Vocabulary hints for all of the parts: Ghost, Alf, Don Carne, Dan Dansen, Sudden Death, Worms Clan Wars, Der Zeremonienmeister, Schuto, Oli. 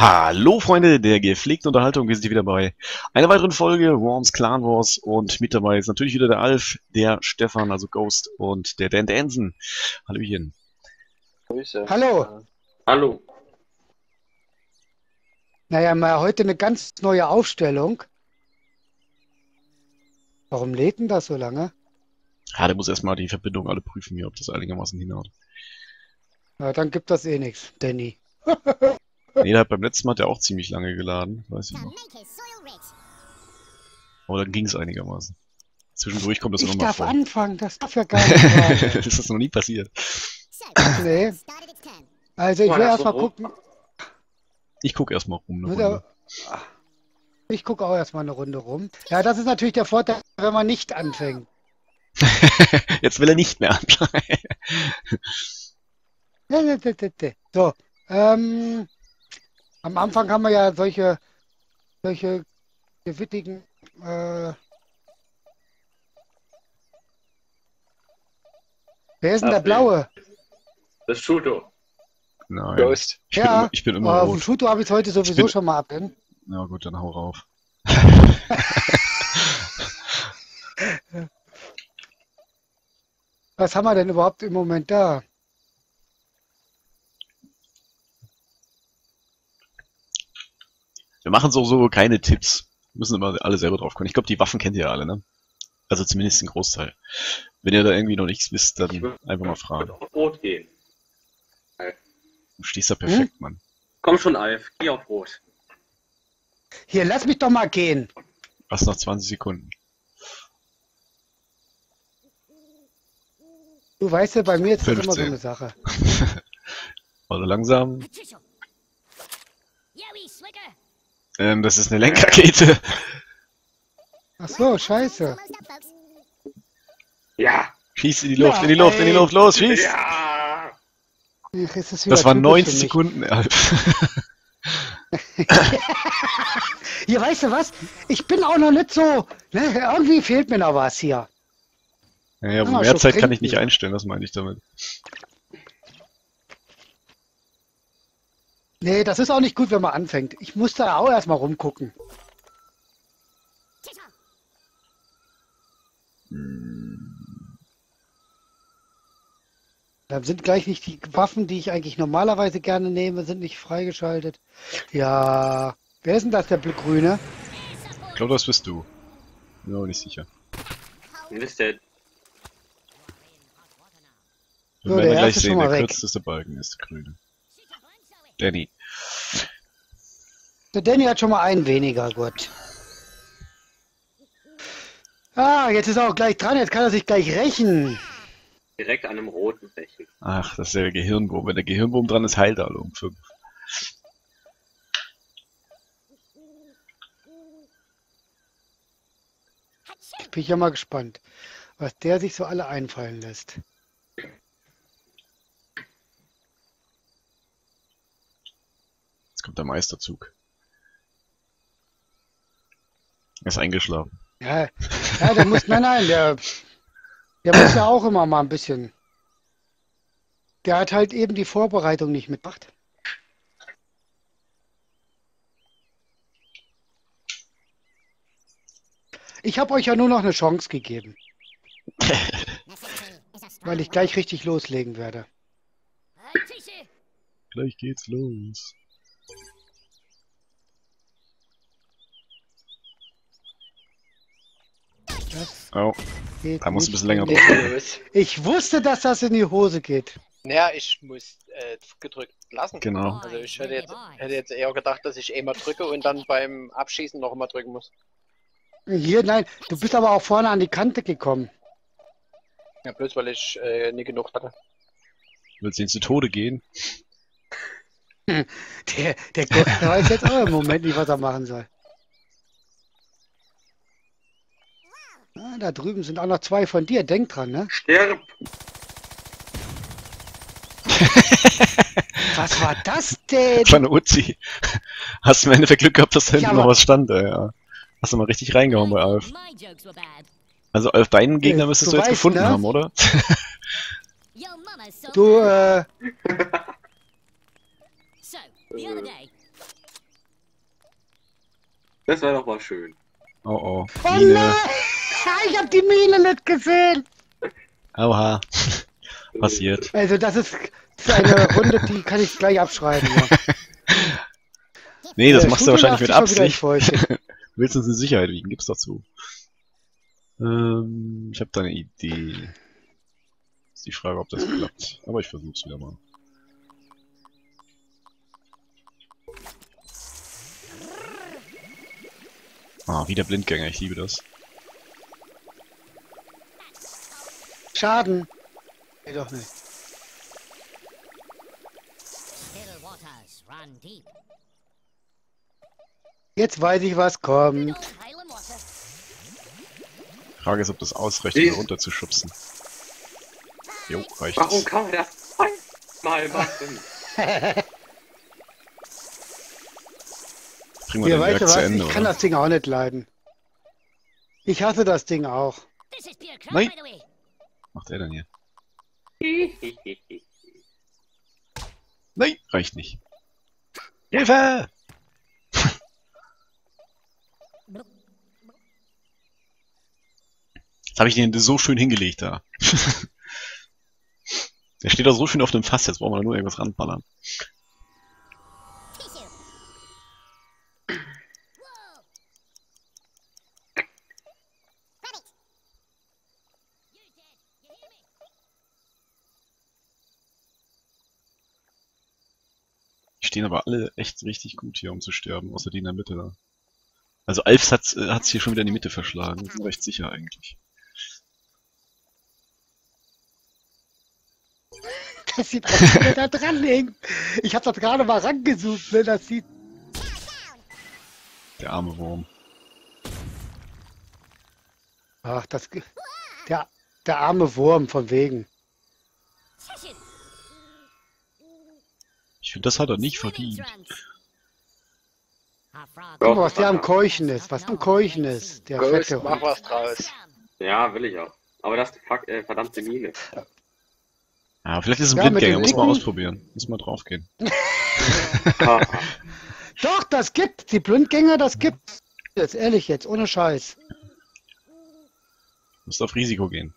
Hallo Freunde der gepflegten Unterhaltung, wir sind hier wieder bei einer weiteren Folge Worms Clan Wars und mit dabei ist natürlich wieder der Alf, der Stefan, also Ghost und der Dan Dansen. Hallöchen. Grüße. Hallo. Hallo. Naja, mal heute eine ganz neue Aufstellung. Warum lädt denn das so lange? Ja, der muss erstmal die Verbindung alle prüfen hier, ob das einigermaßen hinhaut. Na, dann gibt das eh nichts, Danny. Nee, der hat beim letzten Mal hat er auch ziemlich lange geladen, weiß ich noch. Aber dann ging es einigermaßen. Zwischendurch kommt das nochmal vor. Ich darf anfangen, das darf ja gar nicht. Das ist noch nie passiert. Nee. Also ich will erstmal gucken. Ich gucke erstmal rum eine Runde. Ich gucke auch erstmal eine Runde rum. Ja, das ist natürlich der Vorteil, wenn man nicht anfängt. Jetzt will er nicht mehr anfangen. So. Am Anfang haben wir ja solche gewittigen Wer ist denn der Blaue? Das ist Schuto. Nein. Ghost. Ich bin immer rot. Von Schuto habe ich heute sowieso schon mal abgenommen. Na gut, dann hau rauf. Was haben wir denn überhaupt im Moment da? Wir machen so keine Tipps. Wir müssen immer alle selber drauf kommen. Ich glaube, die Waffen kennt ihr ja alle, ne? Also zumindest den Großteil. Wenn ihr da irgendwie noch nichts wisst, dann einfach mal fragen. Ich würde auf Rot gehen. Du stehst da perfekt, Mann. Komm schon, Alf. Geh auf Rot. Hier, lass mich doch mal gehen. Was, noch 20 Sekunden? Du weißt ja, bei mir ist das immer so eine Sache. Also langsam. Das ist eine Lenkerkette. Ach so, scheiße. Ja. Schieß in die Luft, in die Luft, los, schieß! Ja. Das waren 90 Sekunden. Hier, weißt du was? Ich bin auch noch nicht so... Ne? Irgendwie fehlt mir noch was hier. Naja, mehr Zeit kann ich nicht einstellen, das meine ich damit. Nee, das ist auch nicht gut, wenn man anfängt. Ich muss da auch erstmal rumgucken. Dann sind gleich nicht die Waffen, die ich eigentlich normalerweise gerne nehme, sind nicht freigeschaltet. Ja, wer ist denn das, der Grüne? Ich glaube, das bist du. Bin auch nicht sicher. Wer ist der? Wir werden gleich sehen, der kürzeste Balken ist der Grüne. Danny. Der Danny hat schon mal einen weniger, gut. Ah, jetzt ist er auch gleich dran, jetzt kann er sich gleich rächen. Direkt an einem roten rächen. Ach, das ist der Gehirnwurm. Wenn der Gehirnwurm dran ist, heilt er alle um 5. Bin ich ja mal gespannt, was der sich so alle einfallen lässt. Der Meisterzug. Er ist eingeschlafen. Ja, der muss, der muss ja auch immer mal ein bisschen. Der hat halt eben die Vorbereitung nicht mitgemacht. Ich habe euch ja nur noch eine Chance gegeben. Weil ich gleich richtig loslegen werde. Gleich geht's los. Oh, da muss ein bisschen länger drauf. Ich wusste, dass das in die Hose geht. Naja, ich muss gedrückt lassen. Genau. Also ich hätte jetzt eher gedacht, dass ich einmal drücke und dann beim Abschießen noch immer drücken muss. Hier, nein, du bist aber auch vorne an die Kante gekommen. Ja, bloß weil ich nicht genug hatte. Willst du ihn zu Tode gehen? Der weiß jetzt auch im Moment nicht, was er machen soll. Ah, da drüben sind auch noch zwei von dir. Denk dran, ne? Stirb! Was war das denn? Von Uzi. Hast du im Endeffekt Glück gehabt, dass da hinten noch was stand, ey, ja. Hast du mal richtig reingehauen bei Alf. Also, Alf, deinen Gegner müsstest du jetzt gefunden haben, oder? Du, Das war doch mal schön. Oh oh. Oh nein! Ich hab die Mine nicht gesehen! Oha. Passiert. Also das ist eine Runde, die kann ich gleich abschreiben. Ja. Nee, das machst du wahrscheinlich mit Absicht. Willst du uns in Sicherheit wiegen? Gib's doch zu. Ich habe da eine Idee. Ist die Frage, ob das klappt. Aber ich versuch's wieder mal. Ah, wieder Blindgänger, ich liebe das. Schaden! Nee, doch nicht. Jetzt weiß ich, was kommt. Frage ist, ob das ausreicht, um runterzuschubsen. Jo, reicht. Warum kann man das mal machen? Ja, weißt du was? Ich kann das Ding auch nicht leiden. Ich hasse das Ding auch. Nein! Was macht er denn hier? Nein, reicht nicht. Hilfe! Jetzt habe ich den so schön hingelegt da. Der steht doch so schön auf dem Fass, jetzt brauchen wir nur irgendwas ranballern. Stehen aber alle echt richtig gut hier, um zu sterben, außer die in der Mitte da. Also Alfs hat's hier schon wieder in die Mitte verschlagen, ich bin recht sicher eigentlich. Das sieht aus, wie der da dran hängt. Ich hab das gerade mal rangesucht, ne, das sieht... Der arme Wurm. Ach, das... Der arme Wurm, von wegen. Ich finde, das hat er nicht verdient. Guck mal, was der am Keuchen ist. Was am Keuchen ist. Der Ghost, mach was draus. Ja, will ich auch. Aber das ist eine verdammte Mine. Ja, vielleicht ist es ein Blindgänger. Muss man ausprobieren. Muss mal drauf gehen. Doch, das gibt die Blindgänger, das gibt jetzt ehrlich jetzt, ohne Scheiß. Muss auf Risiko gehen.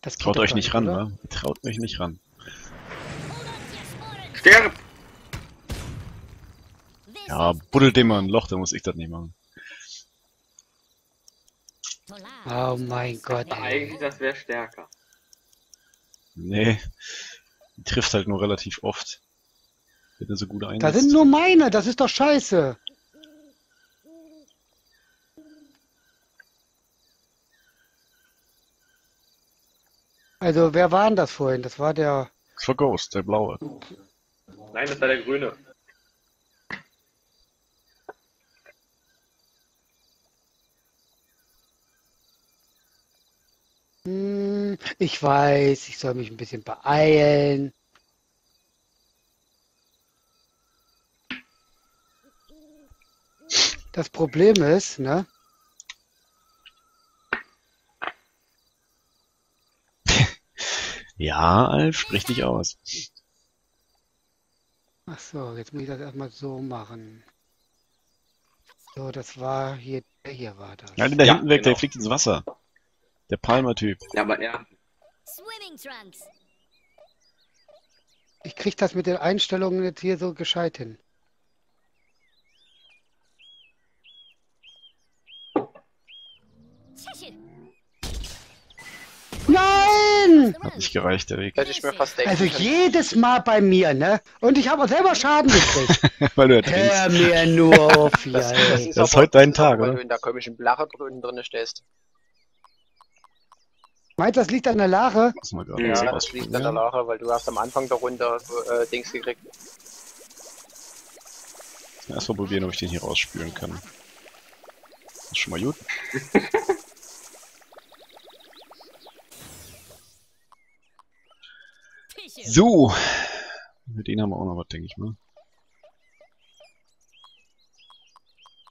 Das traut euch nicht ran, ne? Traut euch nicht ran. Sterb! Ja, buddelt dem mal ein Loch, da muss ich das nicht machen. Oh mein Gott. Eigentlich, das wäre stärker. Nee. Die trifft halt nur relativ oft. Wenn er so gut einsetzt. Da sind nur meine, das ist doch scheiße. Also, wer war denn das vorhin? Das war der... Das war Ghost, der Blaue. Nein, das war der Grüne. Ich weiß, ich soll mich ein bisschen beeilen. Das Problem ist, ne? Ja, Alf, sprich dich aus. Ach so, jetzt muss ich das erstmal so machen. So, das war hier, hier war das. Ja, der hinten weg, genau. Der fliegt ins Wasser. Der Palmer-Typ. Ja, aber er... Ich krieg das mit den Einstellungen jetzt hier so gescheit hin. Hat nicht gereicht, der Weg. Also jedes Mal bei mir, ne? Und ich habe auch selber Schaden gekriegt. Weil du hör mir nur auf, ja. Das ist heute dein Tag, oder? Wenn du in der komischen Blache drin stehst. Meint, das liegt an der Lache? Ja, das liegt an der Lache, weil du hast am Anfang der Runde Dings gekriegt. Erstmal probieren, ob ich den hier rausspülen kann. Das ist schon mal gut. So, mit denen haben wir auch noch was, denke ich mal.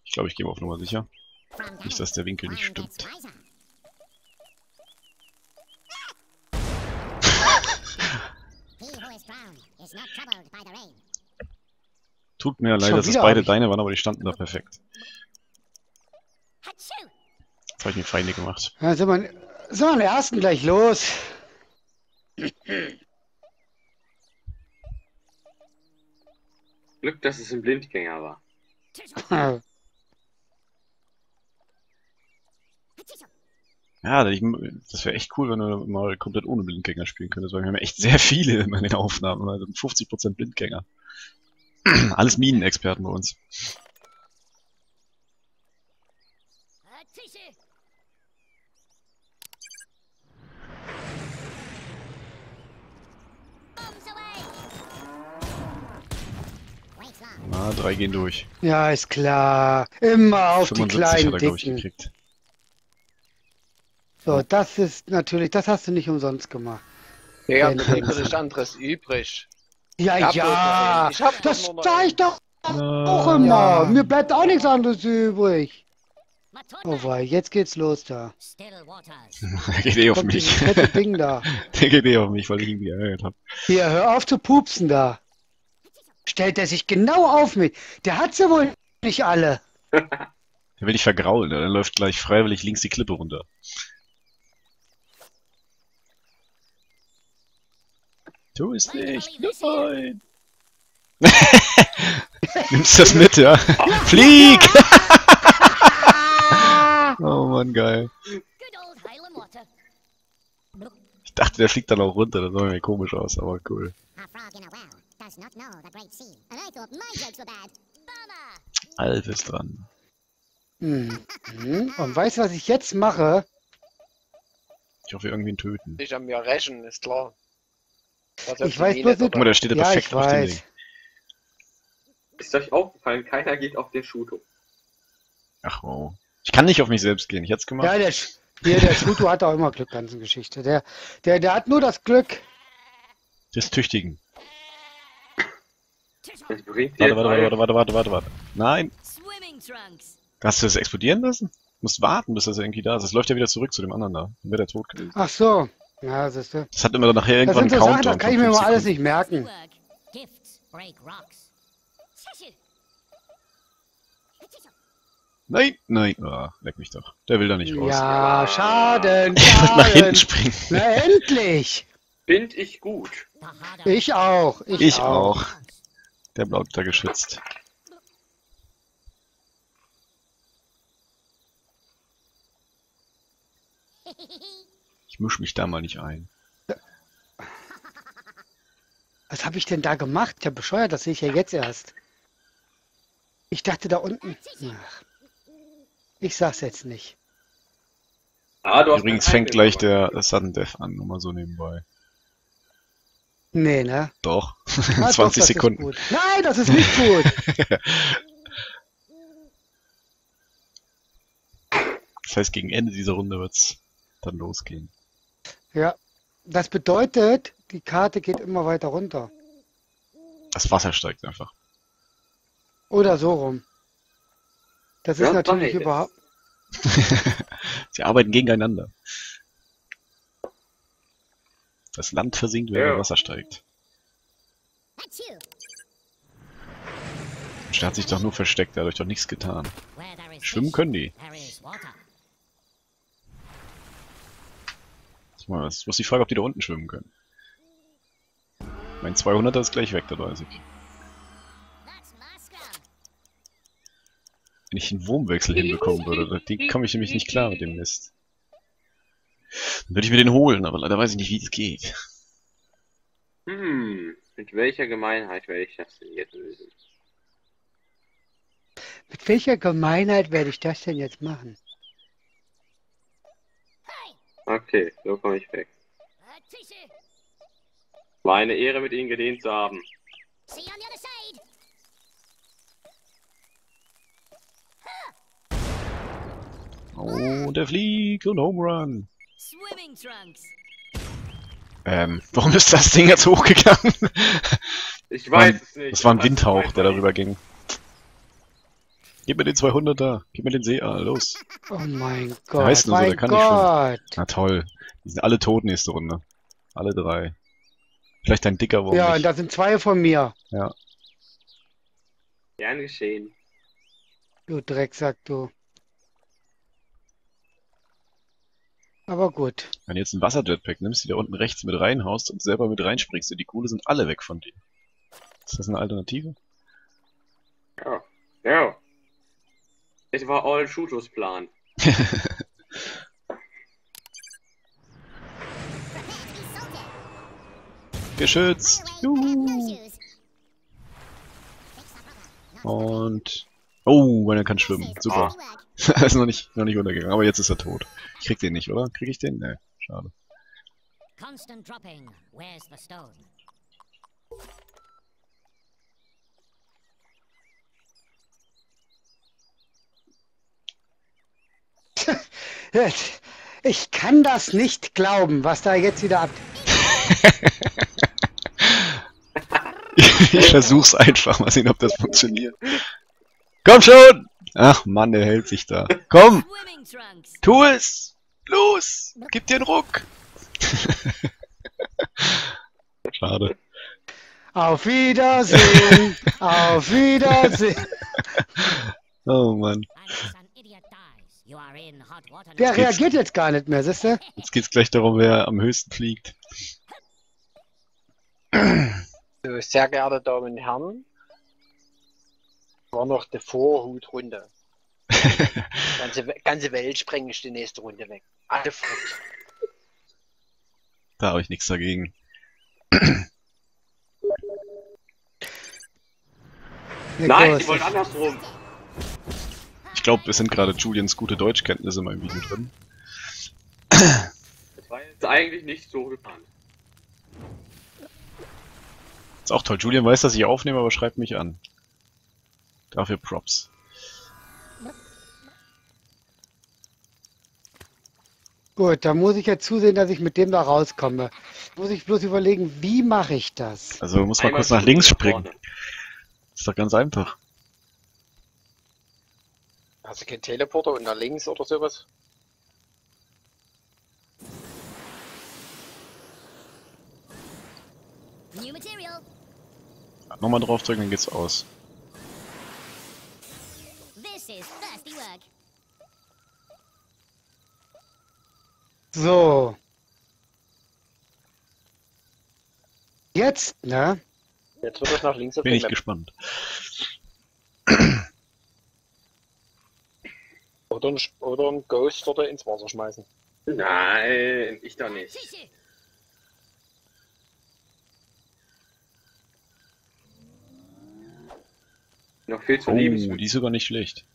Ich glaube, ich gebe auf Nummer sicher. Nicht, dass der Winkel nicht stimmt. Tut mir leid, dass es beide deine waren, aber die standen da perfekt. Jetzt habe ich mir Feinde gemacht. Ja, sind wir an der ersten gleich los. Glück, dass es ein Blindgänger war. Ja, das wäre echt cool, wenn wir mal komplett ohne Blindgänger spielen können. Wir haben echt sehr viele in den Aufnahmen, also 50% Blindgänger. Alles Minenexperten bei uns. Na, 3 gehen durch. Ja, ist klar. Immer auf die kleinen Dicken. So, das ist natürlich, das hast du nicht umsonst gemacht. Ja, da ist anderes übrig. Ja, ja, das sage ich doch auch immer. Mir bleibt auch nichts anderes übrig. Oh wei, jetzt geht's los da. Der geht eh auf mich. Der geht eh auf mich, weil ich ihn geärgert habe. Hier, hör auf zu pupsen da. Stellt er sich genau auf mich. Der hat sie wohl nicht alle. Der will ich vergraulen, der läuft gleich freiwillig links die Klippe runter. Du bist nicht. Nein. Nimmst das mit, ja? Flieg! Oh Mann, geil. Ich dachte, der fliegt dann auch runter, das sah mir komisch aus, aber cool. Alles ist dran. Und weißt du, was ich jetzt mache? Ich hoffe, irgendwen töten. Ich habe mir rächen, ist klar. Ich weiß bloß nicht. Guck mal, da steht er perfekt auf dem Ding. Ist euch aufgefallen, keiner geht auf den Schuto. Ach wow. Ich kann nicht auf mich selbst gehen, ich hätte es gemacht. Ja, der Schuto hat auch immer Glück, ganzen Geschichte. Der hat nur das Glück des Tüchtigen. Warte. Nein. Hast du das explodieren lassen? Du musst warten, bis das irgendwie da ist. Das läuft ja wieder zurück zu dem anderen da. Dann wäre der tot gewesen. Ach so. Ja, siehst du. Das hat immer dann nachher irgendwann einen Countdown. Das kann ich mir mal alles nicht merken. Nein. Oh, leck mich doch. Der will da nicht raus. Ja, Schaden. Er wird nach hinten springen. Na endlich. Find ich gut. Ich auch. Ich auch. Der bleibt da geschützt. Ich mische mich da mal nicht ein. Was habe ich denn da gemacht? Ich habe bescheuert, das sehe ich ja jetzt erst. Ich dachte da unten. Ach, ich sag's jetzt nicht. Übrigens fängt gleich der Sudden Death an, nur mal so nebenbei. Nee, ne? Doch. Ah, 20 Sekunden. Ist gut. Nein, das ist nicht gut. Das heißt, gegen Ende dieser Runde wird's dann losgehen. Ja, das bedeutet, die Karte geht immer weiter runter. Das Wasser steigt einfach. Oder so rum. Das ist natürlich überhaupt... Sie arbeiten gegeneinander. Das Land versinkt, wenn Wasser steigt. Der hat sich doch nur versteckt, dadurch doch nichts getan. Schwimmen können die. Das ist bloß die Frage, ob die da unten schwimmen können. Mein 200er ist gleich weg, da weiß ich. Wenn ich einen Wurmwechsel hinbekommen würde, den komme ich nämlich nicht klar mit dem Mist. Dann würde ich mir den holen, aber leider weiß ich nicht, wie es geht. Mit welcher Gemeinheit werde ich das denn jetzt lösen? Mit welcher Gemeinheit werde ich das denn jetzt machen? Okay, so komme ich weg. War eine Ehre, mit Ihnen gedient zu haben. Oh, der fliegt und Home Run. Warum ist das Ding jetzt hochgegangen? Ich weiß es nicht. Das war ein Windhauch, der darüber ging. Gib mir den 200er, gib mir den Seeal, los. Oh mein Gott. Der heißt nur so, der kann nicht schwimmen. Na toll. Die sind alle tot nächste Runde. Alle 3. Vielleicht ein dicker Wurm. Ja, und da sind 2 von mir. Ja. Gern geschehen. Du Drecksack, du. Aber gut. Wenn du jetzt ein Wasser-Jetpack nimmst, die da unten rechts mit reinhaust und selber mit reinspringst, die Kohle sind alle weg von dir. Ist das eine Alternative? Ja. Ja. Das war all Schutos Plan. Geschützt! Juhu. Und... Oh, weil er kann schwimmen. Super. Er ist noch nicht runtergegangen, aber jetzt ist er tot. Ich krieg den nicht, oder? Krieg ich den? Ne, schade. Ich kann das nicht glauben, was da jetzt wieder ab... Ich versuch's einfach, mal sehen, ob das funktioniert. Komm schon! Ach Mann, der hält sich da. Komm! Tu es! Los! Gib dir einen Ruck! Schade. Auf Wiedersehen! Auf Wiedersehen! Oh Mann. Der reagiert jetzt gar nicht mehr, siehst du? Jetzt geht's gleich darum, wer am höchsten fliegt. Sehr geehrte Damen und Herren, war noch die Vorhutrunde. ganze Welt sprenge ich die nächste Runde weg. Alle Frucht. Da habe ich nichts dagegen. Nein, ich wollte andersrum. Ich glaube, es sind gerade Julians gute Deutschkenntnisse in meinem Video drin. Das war jetzt eigentlich nicht so geplant. Ist auch toll. Julian weiß, dass ich aufnehme, aber schreibt mich an. Dafür Props. Gut, da muss ich ja zusehen, dass ich mit dem da rauskomme. Muss ich bloß überlegen, wie mache ich das? Also muss man kurz nach links springen. Ist doch ganz einfach. Hast du keinen Teleporter und nach links oder sowas? Nochmal draufdrücken, dann geht's aus. So. Jetzt, ne? Jetzt wird es nach links auf. Bin ich gespannt. Oder einen Ghost oder ins Wasser schmeißen. Nein, ich doch nicht. Noch viel zu lieben. Die ist sogar nicht schlecht.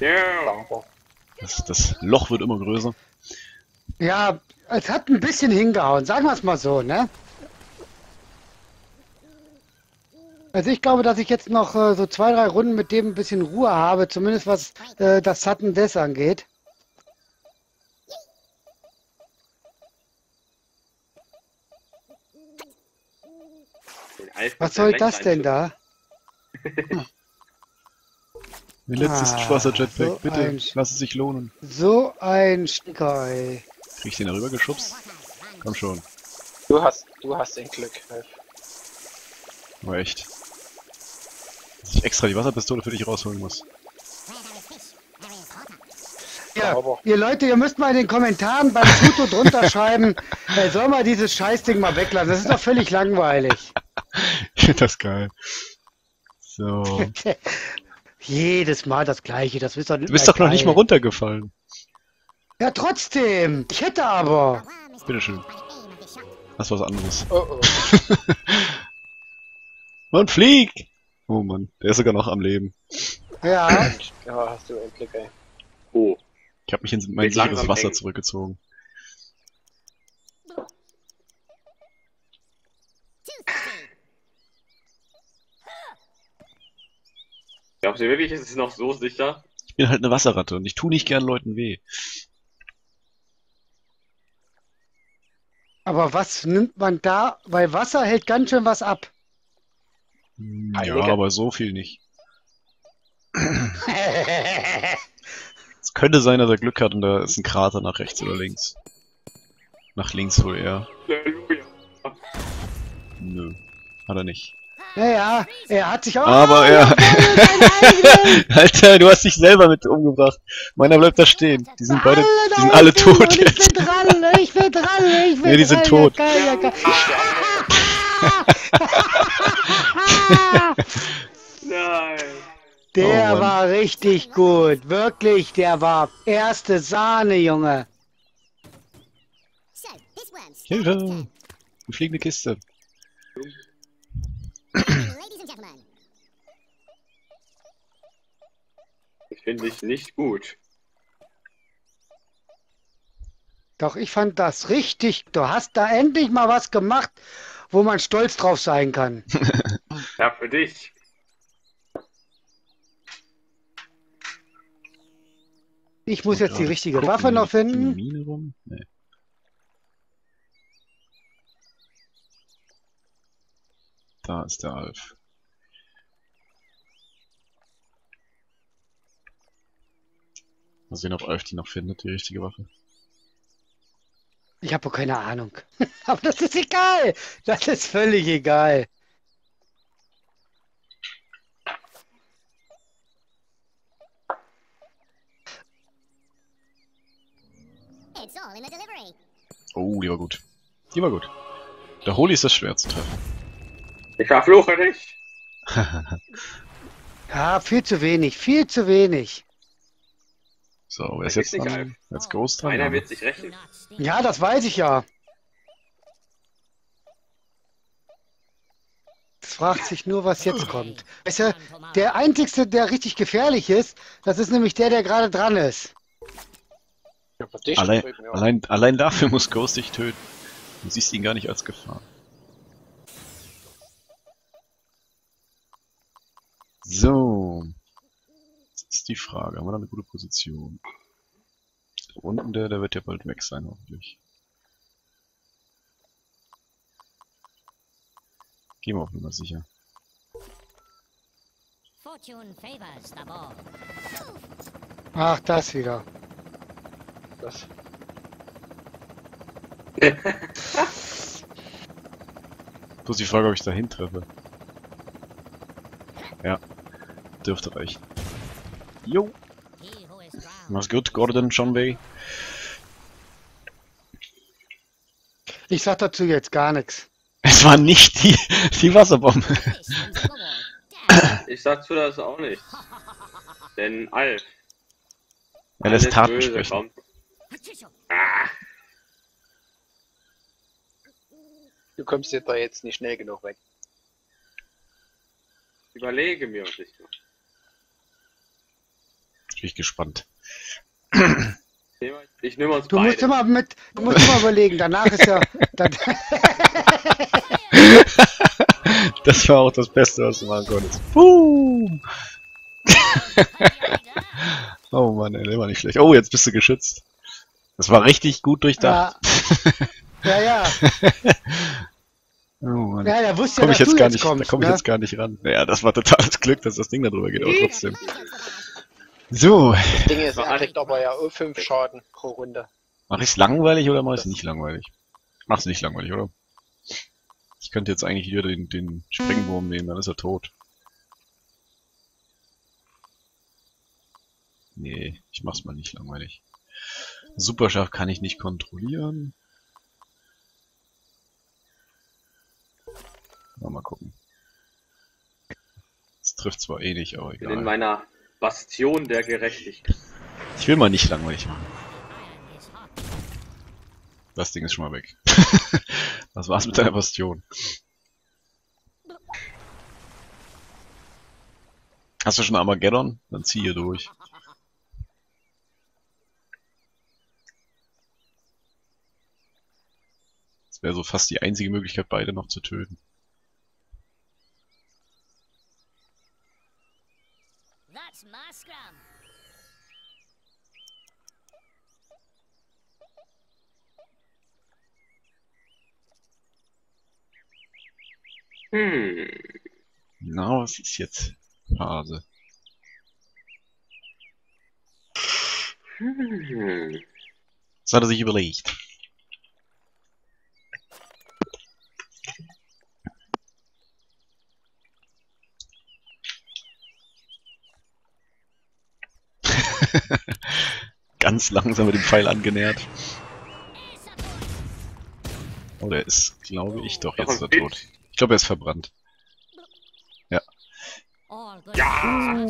Ja. Das Loch wird immer größer. Ja, es hat ein bisschen hingehauen, sagen wir es mal so, ne? Also ich glaube, dass ich jetzt noch so 2, 3 Runden mit dem ein bisschen Ruhe habe, zumindest was das Sudden Death angeht. Was soll das denn da? Mein letztes Wasser-Jetpack, so bitte, lass es sich lohnen. So ein Stinkerei. Krieg ich den da rüber geschubst? Komm schon. Du hast den Glück, Alf. Oh, echt. Dass ich extra die Wasserpistole für dich rausholen muss. Ja, ihr Leute, ihr müsst mal in den Kommentaren beim Schuto drunter schreiben, soll mal dieses Scheißding mal weglassen, das ist doch völlig langweilig. Ich finde das geil. So. Jedes Mal das Gleiche, das ist doch nicht. Du bist doch noch nicht mal runtergefallen. Ja, trotzdem. Ich hätte aber. Bitteschön. Das war was anderes. Oh, oh. Man fliegt! Oh Mann, der ist sogar noch am Leben. Ja. Ja, hast du einen Blick, ey. Oh. Ich hab mich in mein sicheres Wasser zurückgezogen. Glaubst du wirklich, ist es noch so sicher? Ich bin halt eine Wasserratte und ich tue nicht gern Leuten weh. Aber was nimmt man da? Weil Wasser hält ganz schön was ab. Ja, aber so viel nicht. Es könnte sein, dass er Glück hat und da ist ein Krater nach rechts oder links. Nach links wohl eher. Nö, hat er nicht. Naja, er hat sich auch... Aber er... Alter, du hast dich selber mit umgebracht. Meiner bleibt da stehen. Die sind beide... Die sind alle tot jetzt. Ich bin dran, ich bin dran, ich bin dran. Ja, die sind tot. Nein. Der war richtig gut. Wirklich, der war erste Sahne, Junge. Hilfe! Die fliegende Kiste. Finde ich nicht gut. Doch, ich fand das richtig. Du hast da endlich mal was gemacht, wo man stolz drauf sein kann. Ja, für dich. Ich muss jetzt die richtige Waffe noch finden. Mine rum? Nee. Da ist der Alf. Mal sehen, ob Alf die noch findet, die richtige Waffe. Ich habe keine Ahnung. Aber das ist egal. Das ist völlig egal. Oh, die war gut. Die war gut. Der Holy ist das schwer zu treffen. Ich verfluche dich. Ja, viel zu wenig. Viel zu wenig. So, wer ist jetzt dran? Jetzt Ghost dran. Einer wird sich rächen. Ja, das weiß ich ja. Es fragt sich nur, was jetzt kommt. Weißt du, der Einzige, der richtig gefährlich ist, das ist nämlich der gerade dran ist. Allein dafür muss Ghost dich töten. Du siehst ihn gar nicht als Gefahr. So. Die Frage, haben wir da eine gute Position? Da unten der wird ja bald weg sein, hoffentlich. Gehen wir auf Nummer sicher. Ach, das wieder. Das. Bloß die Frage, ob ich da hintreffe. Ja, dürfte reichen. Jo. Mach's gut, Gordon, John Bay. Ich sag dazu jetzt gar nichts. Es war nicht die Wasserbombe. Ich sag zu das auch nicht. Denn Alf. Er lässt Taten sprechen. Ah. Du kommst jetzt da nicht schnell genug weg. Überlege mir, was ich mache. Bin gespannt. Ich nehme uns beide. Du musst immer überlegen, danach ist ja... Das war auch das Beste, was du machen konntest. Oh Mann, ey, war nicht schlecht. Oh, jetzt bist du geschützt. Das war richtig gut durchdacht. Ja, ja. Oh Mann. Ja, da wusste ja, da komme ich jetzt gar nicht ran. Ja, das war totales Glück, dass das Ding da drüber geht, aber trotzdem. So. Das Ding ist, er kriegt aber ja 5 Schaden pro Runde. Mach ich's langweilig oder mach ich's nicht langweilig? Mach's nicht langweilig, oder? Ich könnte jetzt eigentlich hier den Springwurm nehmen, dann ist er tot. Nee, ich mach's mal nicht langweilig. Superscharf kann ich nicht kontrollieren. Mal gucken. Das trifft zwar eh nicht, aber egal. In meiner Bastion der Gerechtigkeit. Ich will mal nicht langweilig machen. Das Ding ist schon mal weg. Das war's mit deiner Bastion. Hast du schon Armageddon? Dann zieh hier durch. Das wäre so fast die einzige Möglichkeit, beide noch zu töten. Na, was ist jetzt Phase? Das hat er sich überlegt. Ganz langsam mit dem Pfeil angenähert. Oh, der ist, glaube ich, doch jetzt ist er tot. Ich glaube, er ist verbrannt. Ja. Ja!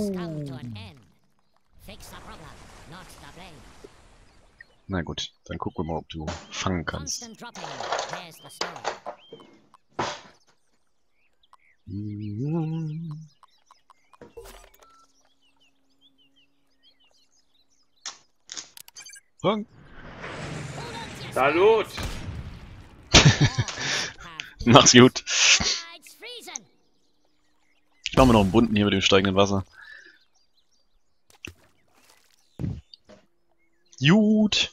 Na gut, dann gucken wir mal, ob du fangen kannst. Fang! Salut! Mach's gut! Ich mache mir noch einen bunten hier mit dem steigenden Wasser. Gut!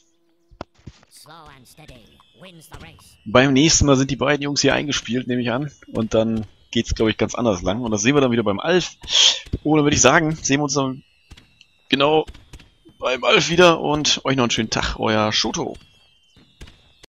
Beim nächsten Mal sind die beiden Jungs hier eingespielt, nehme ich an. Und dann geht's, glaube ich, ganz anders lang. Und das sehen wir dann wieder beim Alf. Oder würde ich sagen, sehen wir uns dann genau beim Alf wieder. Und euch noch einen schönen Tag, euer Schuto.